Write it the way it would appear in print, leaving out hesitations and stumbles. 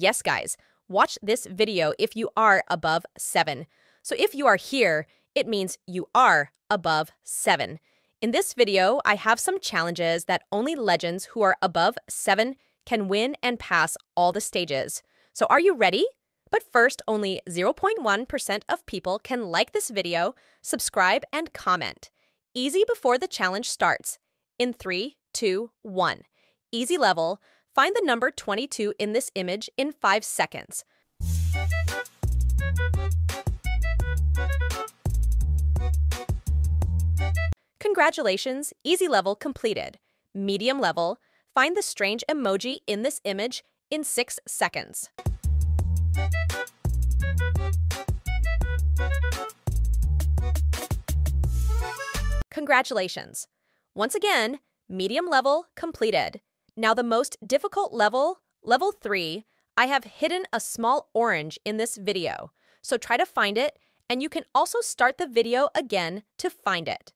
Yes, guys, watch this video if you are above 7. So if you are here, it means you are above 7. In this video, I have some challenges that only legends who are above 7 can win and pass all the stages. So are you ready? But first, only 0.1% of people can like this video, subscribe, and comment. Easy before the challenge starts. In 3, 2, 1. Easy level. Find the number 22 in this image in 5 seconds. Congratulations, easy level completed. Medium level. Find the strange emoji in this image in 6 seconds. Congratulations. Once again, medium level completed. Now the most difficult level, level 3, I have hidden a small orange in this video. So try to find it, and you can also start the video again to find it.